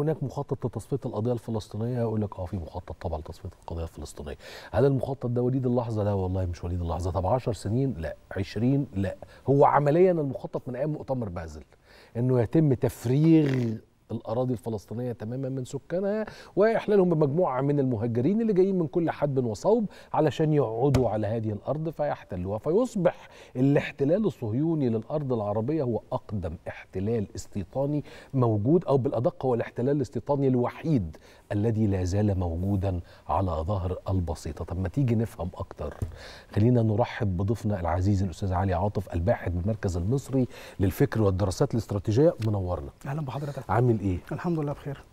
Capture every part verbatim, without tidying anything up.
هناك مخطط لتصفية القضية الفلسطينية، يقول لك اه في مخطط طبعا لتصفية القضية الفلسطينية. هل المخطط ده وليد اللحظة؟ لا والله مش وليد اللحظة. طب عشر سنين؟ لا. عشرين؟ لا. هو عمليا المخطط من ايام مؤتمر بازل انه يتم تفريغ الاراضي الفلسطينيه تماما من سكانها واحلالهم بمجموعه من المهجرين اللي جايين من كل حدب وصوب علشان يقعدوا على هذه الارض فيحتلوها، فيصبح الاحتلال الصهيوني للارض العربيه هو اقدم احتلال استيطاني موجود، او بالادق هو الاحتلال الاستيطاني الوحيد الذي لا زال موجودا على ظهر البسيطه. طب ما تيجي نفهم اكتر. خلينا نرحب بضيفنا العزيز الاستاذ علي عاطف، الباحث بالمركز المصري للفكر والدراسات الاستراتيجيه. منورنا. اهلا بحضرتك. عامل إيه؟ الحمد لله بخير.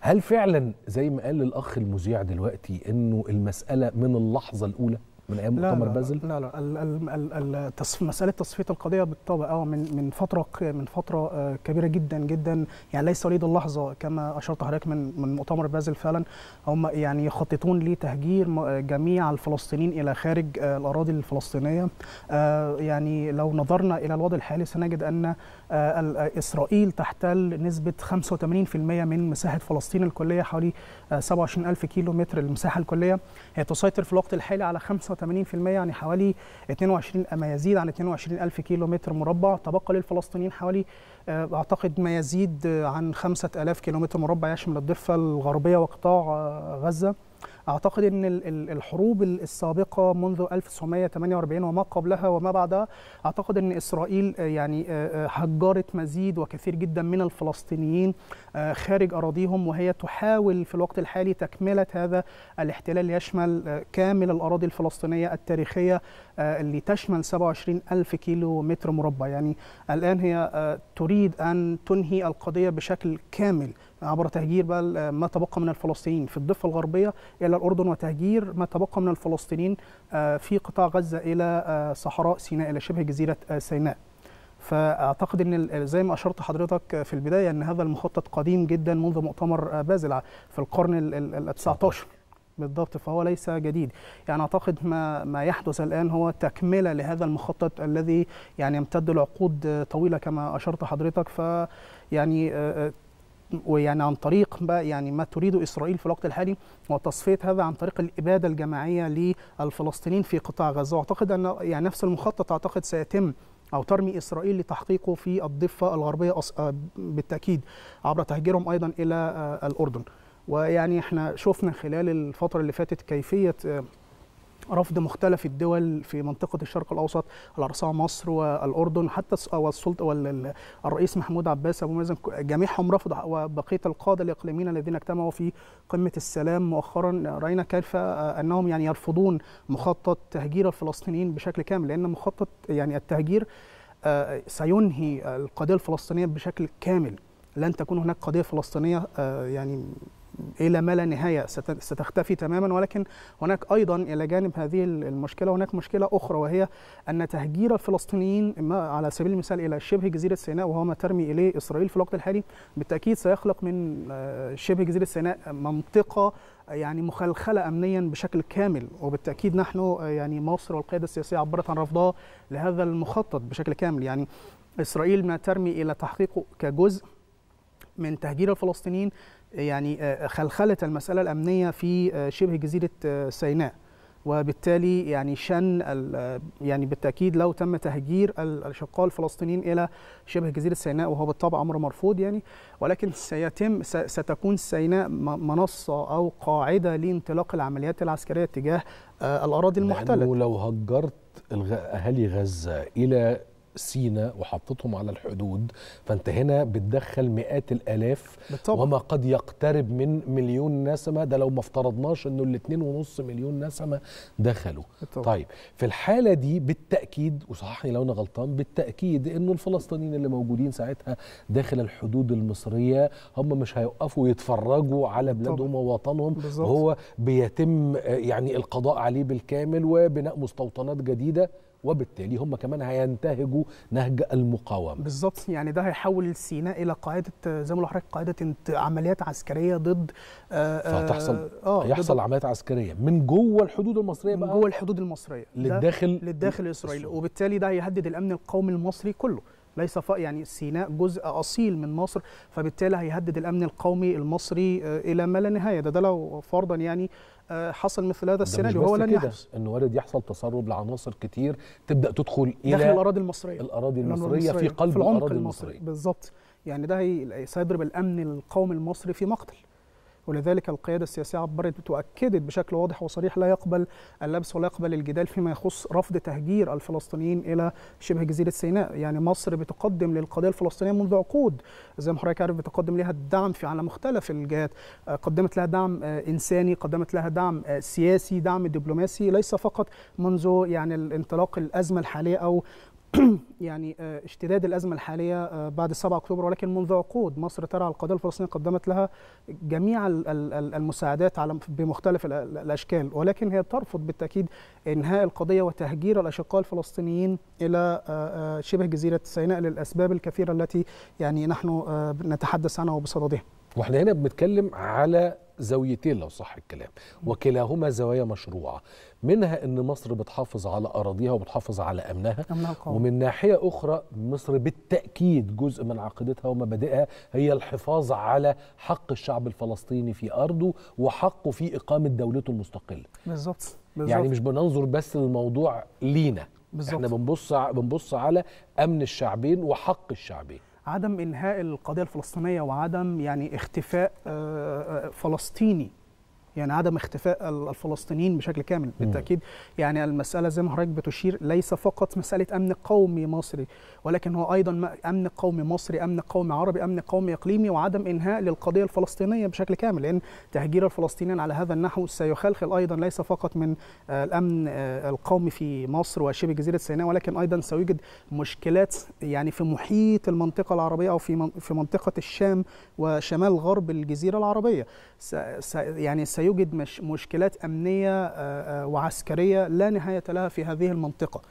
هل فعلا زي ما قال الاخ المذيع دلوقتي انه المساله من اللحظه الاولى من ايام مؤتمر بازل؟ لا لا لا، مساله تصفيه القضيه بالطبع اه من من فتره من فتره كبيره جدا جدا، يعني ليس وليد اللحظه كما اشرت حضرتك. من من مؤتمر بازل فعلا هم يعني يخططون لتهجير جميع الفلسطينيين الى خارج الاراضي الفلسطينيه. يعني لو نظرنا الى الوضع الحالي سنجد ان اسرائيل تحتل نسبه خمسة وثمانين بالمئة من مساحه فلسطين الكليه، حوالي سبعة وعشرين ألف كيلو متر المساحه الكليه. هي تسيطر في الوقت الحالي على خمسة وثمانين بالمئة، يعني حوالي اثنين وعشرين ما يزيد عن اثنين وعشرين ألف كيلو متر مربع. تبقى للفلسطينيين حوالي اعتقد ما يزيد عن خمسة آلاف كيلو متر مربع يشمل الضفه الغربيه وقطاع غزه. أعتقد أن الحروب السابقة منذ ألف وتسعمئة وثمانية وأربعين وما قبلها وما بعدها، أعتقد أن إسرائيل يعني هجرت مزيد وكثير جدا من الفلسطينيين خارج أراضيهم، وهي تحاول في الوقت الحالي تكملة هذا الاحتلال يشمل كامل الأراضي الفلسطينية التاريخية اللي تشمل سبعة وعشرين ألف كيلو متر مربع. يعني الآن هي تريد أن تنهي القضية بشكل كامل عبر تهجير بقى ما تبقى من الفلسطينيين في الضفة الغربية إلى الأردن، وتهجير ما تبقى من الفلسطينيين في قطاع غزة إلى صحراء سيناء، إلى شبه جزيرة سيناء. فأعتقد أن زي ما أشرت حضرتك في البداية أن هذا المخطط قديم جدا منذ مؤتمر بازل في القرن التاسع عشر بالضبط، فهو ليس جديد. يعني أعتقد ما ما يحدث الآن هو تكملة لهذا المخطط الذي يعني يمتد لعقود طويلة كما أشرت حضرتك. ف يعني ويعني عن طريق بقى يعني ما تريد إسرائيل في الوقت الحالي وتصفية هذا عن طريق الإبادة الجماعية للفلسطينيين في قطاع غزة. أعتقد أن يعني نفس المخطط أعتقد سيتم أو ترمي إسرائيل لتحقيقه في الضفة الغربية بالتأكيد عبر تهجيرهم أيضا إلى الأردن. ويعني احنا شفنا خلال الفترة اللي فاتت كيفية رفض مختلف الدول في منطقة الشرق الأوسط الأرصاع مصر والأردن حتى والسلطة والرئيس محمود عباس أبو مازن، جميعهم رفض، وبقية القادة الإقليميين الذين اجتمعوا في قمة السلام مؤخرا رأينا كيف أنهم يعني يرفضون مخطط تهجير الفلسطينيين بشكل كامل، لأن مخطط يعني التهجير سينهي القضية الفلسطينية بشكل كامل. لن تكون هناك قضية فلسطينية يعني إلى ما لا نهاية، ستختفي تماما. ولكن هناك أيضا إلى جانب هذه المشكلة هناك مشكلة أخرى، وهي أن تهجير الفلسطينيين على سبيل المثال إلى شبه جزيرة سيناء، وهو ما ترمي إليه إسرائيل في الوقت الحالي، بالتأكيد سيخلق من شبه جزيرة سيناء منطقة يعني مخلخلة أمنيا بشكل كامل. وبالتأكيد نحن يعني مصر والقيادة السياسية عبرت عن رفضها لهذا المخطط بشكل كامل. يعني إسرائيل ما ترمي إلى تحقيقه كجزء من تهجير الفلسطينيين يعني خلخلت المسألة الأمنية في شبه جزيرة سيناء، وبالتالي يعني شن يعني بالتأكيد لو تم تهجير الأشقاء الفلسطينيين إلى شبه جزيرة سيناء، وهو بالطبع أمر مرفوض يعني، ولكن سيتم ستكون سيناء منصة أو قاعدة لانطلاق العمليات العسكرية تجاه الأراضي المحتلة. لأنه لو هجرت أهالي غزة إلى سيناء وحطتهم على الحدود، فانت هنا بتدخل مئات الالاف بالطبع. وما قد يقترب من مليون نسمه، ده لو ما افترضناش انه الاثنين ونص مليون نسمه دخلوا بالطبع. طيب في الحاله دي بالتاكيد، وصححني لو انا غلطان، بالتاكيد انه الفلسطينيين اللي موجودين ساعتها داخل الحدود المصريه هم مش هيوقفوا يتفرجوا على بلادهم ووطنهم، وهو بيتم يعني القضاء عليه بالكامل وبناء مستوطنات جديده، وبالتالي هم كمان هينتهجوا نهج المقاومه. بالظبط، يعني ده هيحول سيناء الى قاعده زي ما قلت لحضرتك قاعده عمليات عسكريه ضد فتحصل اه هيحصل عمليات عسكريه من جوه الحدود المصريه، بقى من جوه الحدود المصريه للداخل للداخل الاسرائيلي، وبالتالي ده هيهدد الامن القومي المصري كله. ليس فقط يعني سيناء جزء اصيل من مصر، فبالتالي هيهدد الامن القومي المصري الى ما لا نهايه. ده, ده لو فرضا يعني حصل مثل هذا السيناريو، هو لن يحصل، انه وارد يحصل تسرب لعناصر كتير تبدا تدخل الى داخل الاراضي المصريه، الاراضي المصريه في قلب الاراضي المصريه بالظبط. يعني ده هيستضرب الامن القومي المصري في مقتل، ولذلك القيادة السياسية عبرت وأكدت بشكل واضح وصريح لا يقبل اللبس ولا يقبل الجدال فيما يخص رفض تهجير الفلسطينيين إلى شبه جزيرة سيناء. يعني مصر بتقدم للقضية الفلسطينية منذ عقود، زي ما حضرتك عارف، بتقدم لها الدعم في على مختلف الجهات، قدمت لها دعم إنساني، قدمت لها دعم سياسي، دعم دبلوماسي، ليس فقط منذ يعني انطلاق الأزمة الحالية أو يعني اشتداد الأزمة الحالية بعد سبعة أكتوبر، ولكن منذ عقود مصر ترى القضية الفلسطينية، قدمت لها جميع المساعدات على بمختلف الأشكال، ولكن هي ترفض بالتأكيد إنهاء القضية وتهجير الأشقاء الفلسطينيين إلى شبه جزيرة سيناء للأسباب الكثيرة التي يعني نحن نتحدث عنها وبصددها. واحنا هنا بنتكلم على زاويتين لو صح الكلام، وكلاهما زوايا مشروعة، منها ان مصر بتحافظ على اراضيها وبتحافظ على امنها، ومن ناحية اخرى مصر بالتأكيد جزء من عقيدتها ومبادئها هي الحفاظ على حق الشعب الفلسطيني في ارضه وحقه في اقامة دولته المستقلة. بالظبط، يعني مش بننظر بس للموضوع لينا، بالزبط. احنا بنبص بنبص على امن الشعبين وحق الشعبين. عدم إنهاء القضية الفلسطينية وعدم يعني اختفاء فلسطيني، يعني عدم اختفاء الفلسطينيين بشكل كامل بالتأكيد. يعني المسألة زي ما حضرتك بتشير ليس فقط مسألة أمن قومي مصري، ولكن هو أيضا أمن قومي مصري، أمن قومي عربي، أمن قومي إقليمي، وعدم إنهاء للقضية الفلسطينية بشكل كامل، لأن تهجير الفلسطينيين على هذا النحو سيخلخل أيضا ليس فقط من الأمن القومي في مصر وشبه جزيرة سيناء، ولكن أيضا سيوجد مشكلات يعني في محيط المنطقة العربية أو في في منطقة الشام وشمال غرب الجزيرة العربية. يعني سيوجد مش مشكلات أمنية وعسكرية لا نهاية لها في هذه المنطقة.